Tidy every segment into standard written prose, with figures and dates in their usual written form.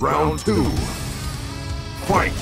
Round two. Fight!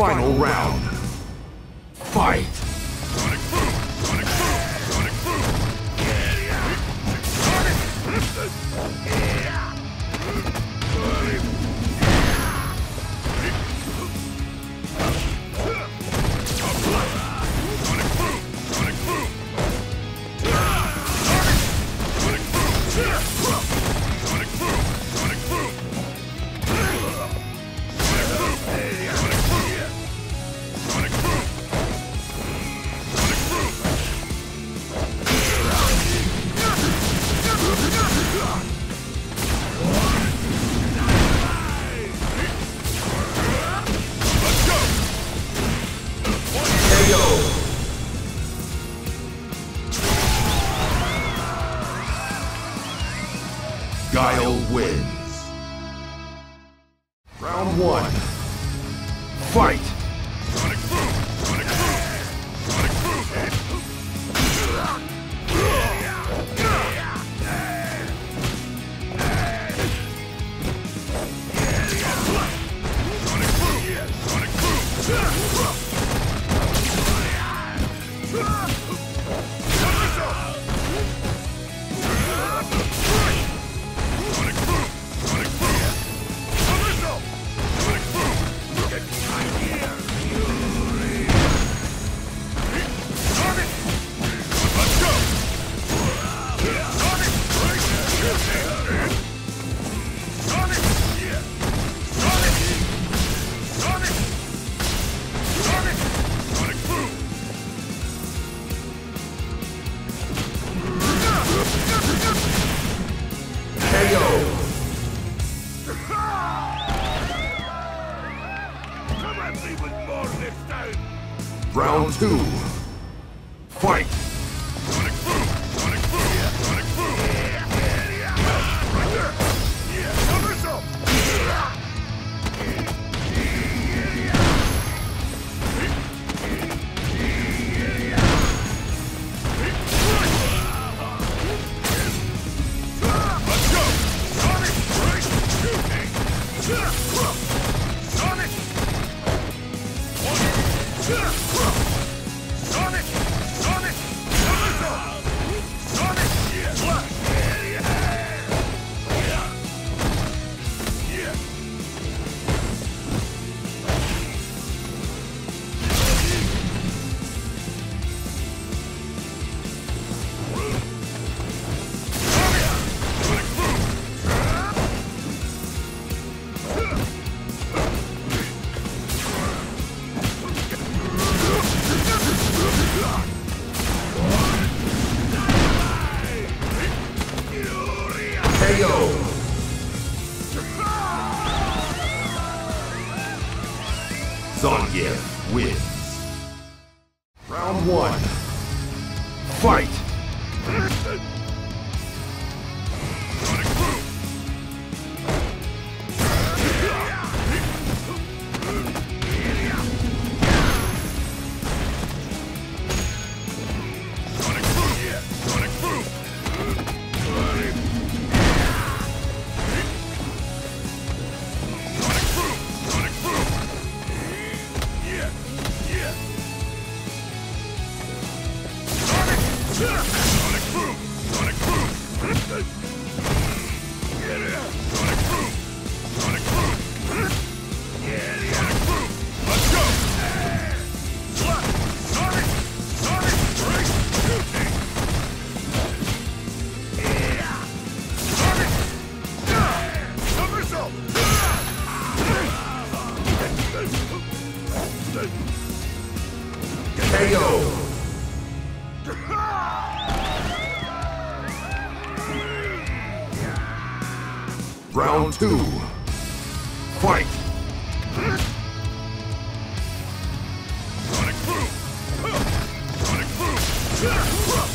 Final round. Fight! Guile wins. Round one. Fight! Round two. Fight! Guile wins. Round one. Fight! Sonic boom! Tornado! Round 2. Fight! Sonic Boom! Sonic Boom! Sonic Boom! Yeah! Yeah!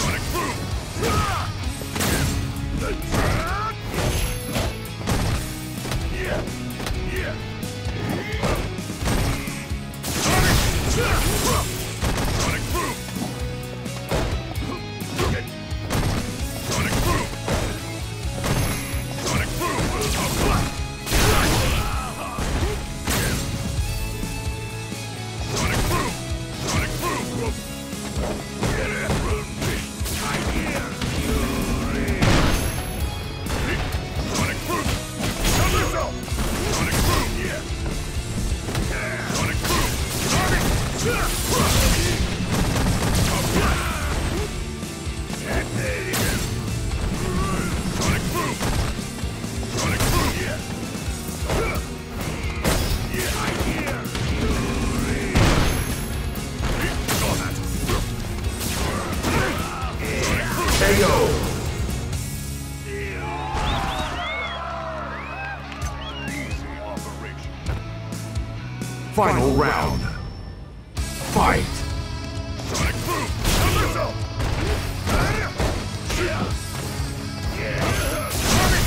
Sonic! Sonic Boom! Okay. Sonic Boom! Sonic Boom! Sonic Boom! Sonic Boom! Get it! I hear fury! Sonic Boom! Kill yourself! Sonic Boom! Yeah! Sonic Boom! Sonic! KO! Final round. Fight! Sonic Boom! Kill yourself! Sonic Boom! Sonic Boom! I hear fury!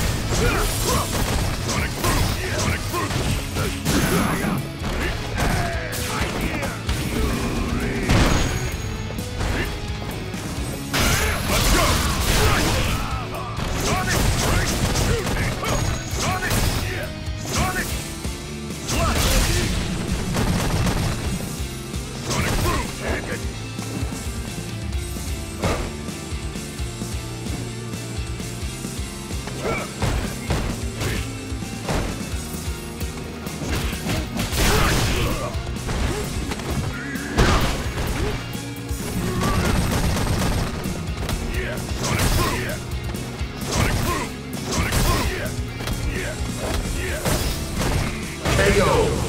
Let's go! Sonic! Shoot me! Sonic! Sonic! Sonic Boom! KO!